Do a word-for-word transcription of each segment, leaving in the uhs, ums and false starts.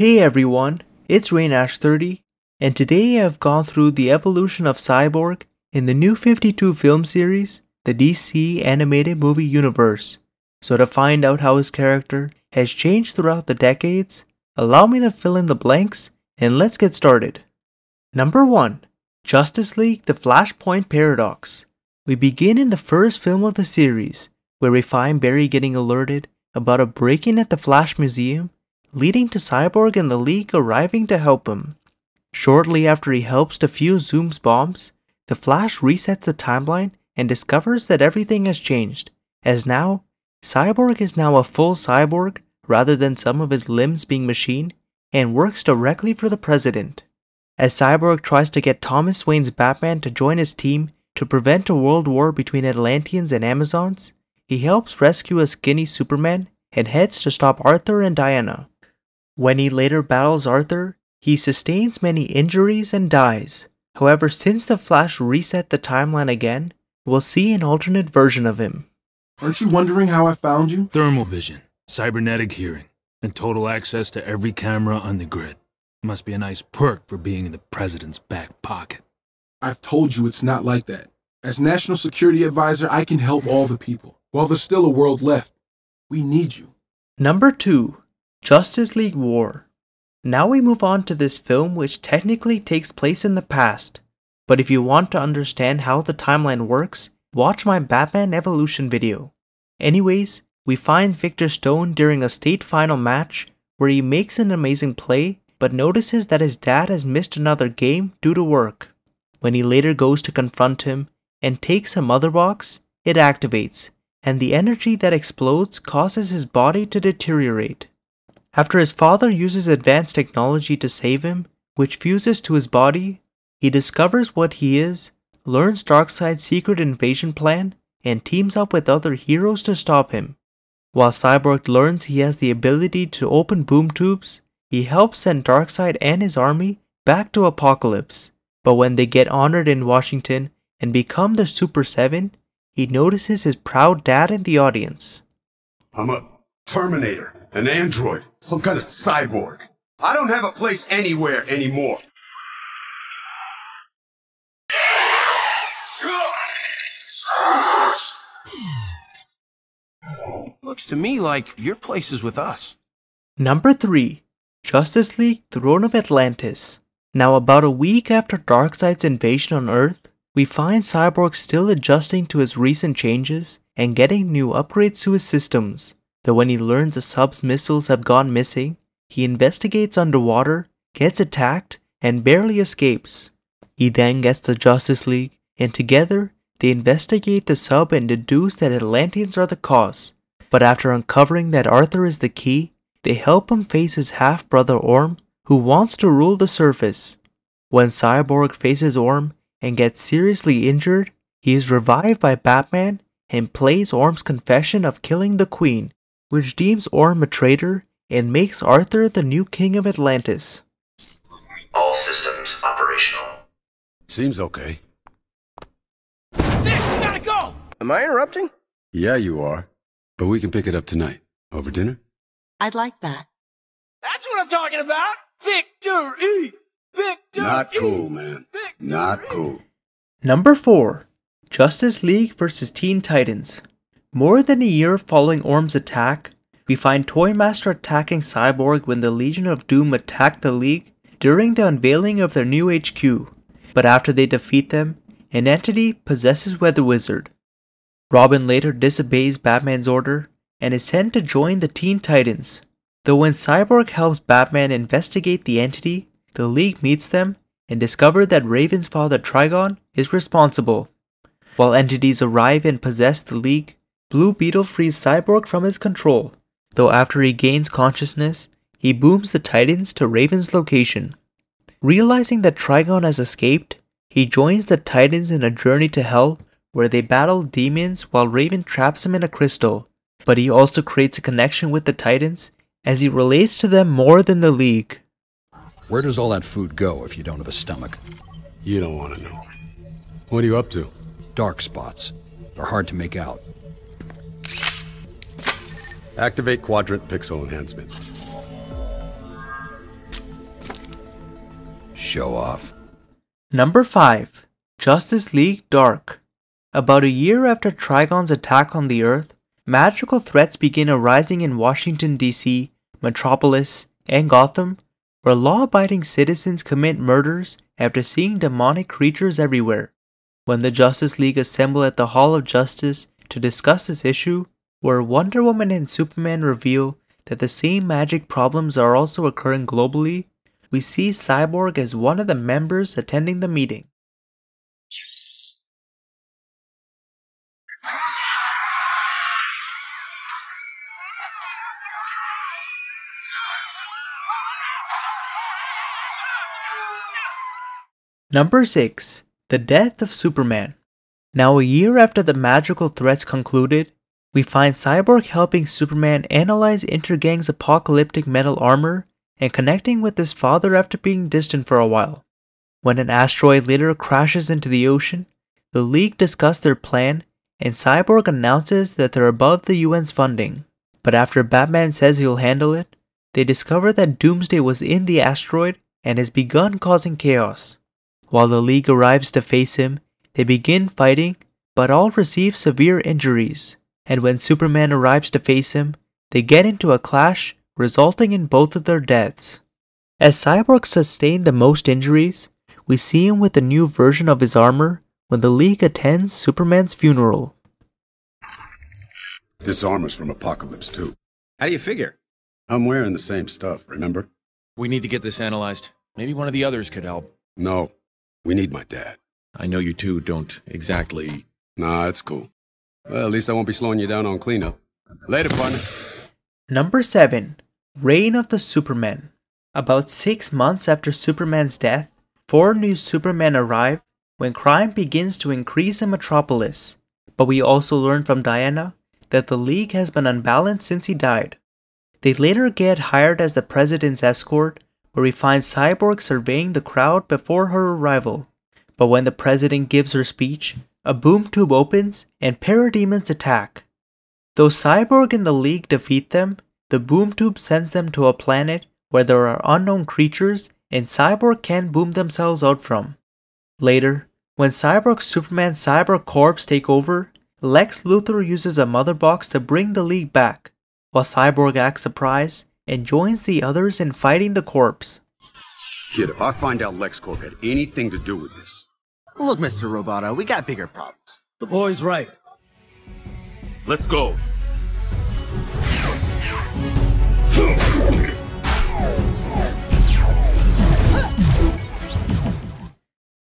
Hey everyone, it's Renash thirty, and today I've gone through the evolution of Cyborg in the new fifty-two film series, the D C animated movie universe. So to find out how his character has changed throughout the decades, allow me to fill in the blanks and let's get started. Number one. Justice League The Flashpoint Paradox. We begin in the first film of the series, where we find Barry getting alerted about a break-in at the Flash Museum, leading to Cyborg and the League arriving to help him. Shortly after he helps defuse Zoom's bombs, the Flash resets the timeline and discovers that everything has changed, as now, Cyborg is now a full cyborg rather than some of his limbs being machined, and works directly for the president. As Cyborg tries to get Thomas Wayne's Batman to join his team to prevent a world war between Atlanteans and Amazons, he helps rescue a skinny Superman and heads to stop Arthur and Diana. When he later battles Arthur, he sustains many injuries and dies. However, since the Flash reset the timeline again, we'll see an alternate version of him. Aren't you wondering how I found you? Thermal vision, cybernetic hearing, and total access to every camera on the grid. Must be a nice perk for being in the president's back pocket. I've told you it's not like that. As National Security Advisor, I can help all the people. While there's still a world left, we need you. Number two. Justice League War. Now we move on to this film, which technically takes place in the past, but if you want to understand how the timeline works, watch my Batman evolution video. Anyways, we find Victor Stone during a state final match where he makes an amazing play but notices that his dad has missed another game due to work. When he later goes to confront him and takes a motherbox, it activates, and the energy that explodes causes his body to deteriorate. After his father uses advanced technology to save him, which fuses to his body, he discovers what he is, learns Darkseid's secret invasion plan, and teams up with other heroes to stop him. While Cyborg learns he has the ability to open boom tubes, he helps send Darkseid and his army back to Apokolips. But when they get honored in Washington and become the Super Seven, he notices his proud dad in the audience. I'm a Terminator. An android, some kind of cyborg. I don't have a place anywhere anymore. Looks to me like your place is with us. Number three. Justice League Throne of Atlantis. Now about a week after Darkseid's invasion on Earth, we find Cyborg still adjusting to his recent changes and getting new upgrades to his systems. Though when he learns the sub's missiles have gone missing, he investigates underwater, gets attacked, and barely escapes. He then gets the Justice League, and together, they investigate the sub and deduce that Atlanteans are the cause. But after uncovering that Arthur is the key, they help him face his half-brother Orm, who wants to rule the surface. When Cyborg faces Orm and gets seriously injured, he is revived by Batman and plays Orm's confession of killing the Queen, which deems Orm a traitor and makes Arthur the new king of Atlantis. All systems operational. Seems okay. Vic, we gotta go! Am I interrupting? Yeah, you are. But we can pick it up tonight. Over dinner? I'd like that. That's what I'm talking about! Victor E! Victor E! Not cool, man. Not cool. Number four. Justice League versus Teen Titans. More than a year following Orm's attack, we find Toymaster attacking Cyborg when the Legion of Doom attacked the League during the unveiling of their new H Q. But after they defeat them, an entity possesses Weather Wizard. Robin later disobeys Batman's order and is sent to join the Teen Titans. Though when Cyborg helps Batman investigate the entity, the League meets them and discover that Raven's father Trigon is responsible. While entities arrive and possess the League, Blue Beetle frees Cyborg from his control, though after he gains consciousness, he booms the Titans to Raven's location. Realizing that Trigon has escaped, he joins the Titans in a journey to hell where they battle demons while Raven traps him in a crystal, but he also creates a connection with the Titans as he relates to them more than the League. Where does all that food go if you don't have a stomach? You don't want to know. What are you up to? Dark spots. They're hard to make out. Activate quadrant pixel enhancement. show off. Number five. Justice League Dark. About a year after Trigon's attack on the Earth, magical threats begin arising in Washington, D C, Metropolis, and Gotham, where law-abiding citizens commit murders after seeing demonic creatures everywhere. When the Justice League assemble at the Hall of Justice to discuss this issue, where Wonder Woman and Superman reveal that the same magic problems are also occurring globally, we see Cyborg as one of the members attending the meeting. Number six. The Death of Superman. Now, a year after the magical threats concluded, we find Cyborg helping Superman analyze Intergang's apocalyptic metal armor and connecting with his father after being distant for a while. When an asteroid later crashes into the ocean, the League discuss their plan and Cyborg announces that they're above the U N's funding. But after Batman says he'll handle it, they discover that Doomsday was in the asteroid and has begun causing chaos. While the League arrives to face him, they begin fighting, but all receive severe injuries. And when Superman arrives to face him, they get into a clash, resulting in both of their deaths. As Cyborg sustained the most injuries, we see him with a new version of his armor when the League attends Superman's funeral. This armor's from Apokolips too. How do you figure? I'm wearing the same stuff, remember? We need to get this analyzed. Maybe one of the others could help. No, we need my dad. I know you two don't exactly... Nah, it's cool. Well, at least I won't be slowing you down on cleanup. Later, partner. Number seven. Reign of the Superman. About six months after Superman's death, four new Supermen arrive when crime begins to increase in Metropolis. But we also learn from Diana that the League has been unbalanced since he died. They later get hired as the president's escort, where we find Cyborg surveying the crowd before her arrival. But when the president gives her speech, a boom tube opens and parademons attack. Though Cyborg and the League defeat them, the boom tube sends them to a planet where there are unknown creatures and Cyborg can boom themselves out from. Later, when Cyborg's Superman Cyborg Corps take over, Lex Luthor uses a motherbox to bring the League back, while Cyborg acts surprised and joins the others in fighting the corpse. Kid, if I find out LexCorp had anything to do with this... Look, Mister Roboto, we got bigger problems. The boy's right. Let's go.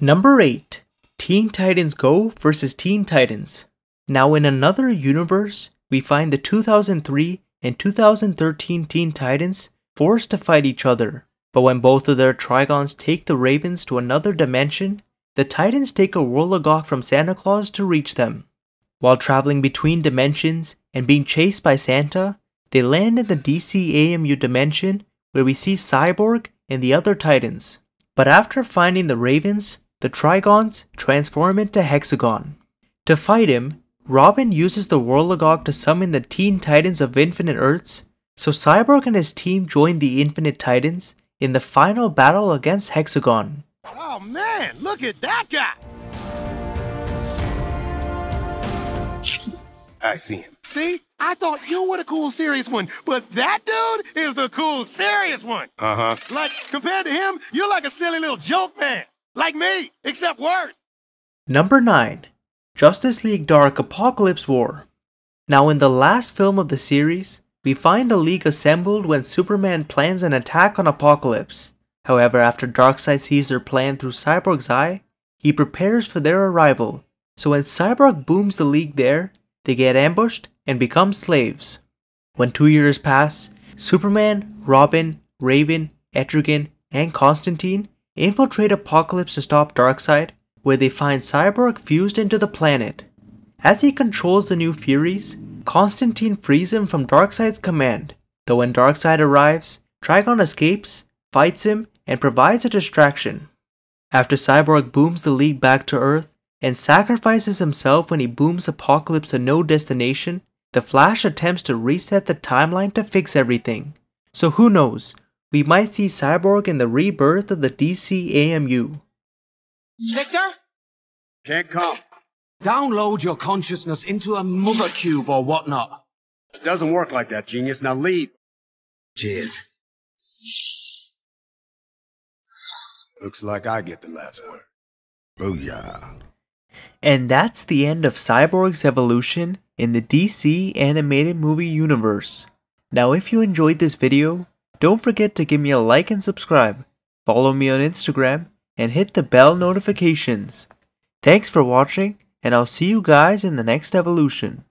Number eight. Teen Titans Go versus Teen Titans. Now, in another universe, we find the two thousand three and two thousand thirteen Teen Titans forced to fight each other. But when both of their Trigons take the Ravens to another dimension, the Titans take a whirligig from Santa Claus to reach them. While traveling between dimensions and being chased by Santa, they land in the D C A M U dimension where we see Cyborg and the other Titans. But after finding the Ravens, the Trigons transform into Hexagon. To fight him, Robin uses the whirligig to summon the Teen Titans of Infinite Earths, so Cyborg and his team join the Infinite Titans in the final battle against Hexagon. Oh man, look at that guy! I see him. See? I thought you were the cool, serious one, but that dude is the cool, serious one! Uh-huh. Like, compared to him, you're like a silly little joke man. Like me, except worse! Number nine. Justice League Dark Apokolips War. Now, in the last film of the series, we find the League assembled when Superman plans an attack on Apokolips. However, after Darkseid sees their plan through Cyborg's eye, he prepares for their arrival. So when Cyborg booms the League there, they get ambushed and become slaves. When two years pass, Superman, Robin, Raven, Etrigan, and Constantine infiltrate Apokolips to stop Darkseid, where they find Cyborg fused into the planet. As he controls the new Furies, Constantine frees him from Darkseid's command. Though when Darkseid arrives, Trigon escapes, fights him, and provides a distraction. After Cyborg booms the League back to Earth and sacrifices himself when he booms Apokolips to no destination, the Flash attempts to reset the timeline to fix everything. So who knows, we might see Cyborg in the rebirth of the D C A M U. Victor? Can't come. Download your consciousness into a mother cube or whatnot. Doesn't work like that, genius. Now leave. Cheers. Looks like I get the last word. Booyah. And that's the end of Cyborg's evolution in the D C animated movie universe. Now if you enjoyed this video, don't forget to give me a like and subscribe, follow me on Instagram, and hit the bell notifications. Thanks for watching, and I'll see you guys in the next evolution.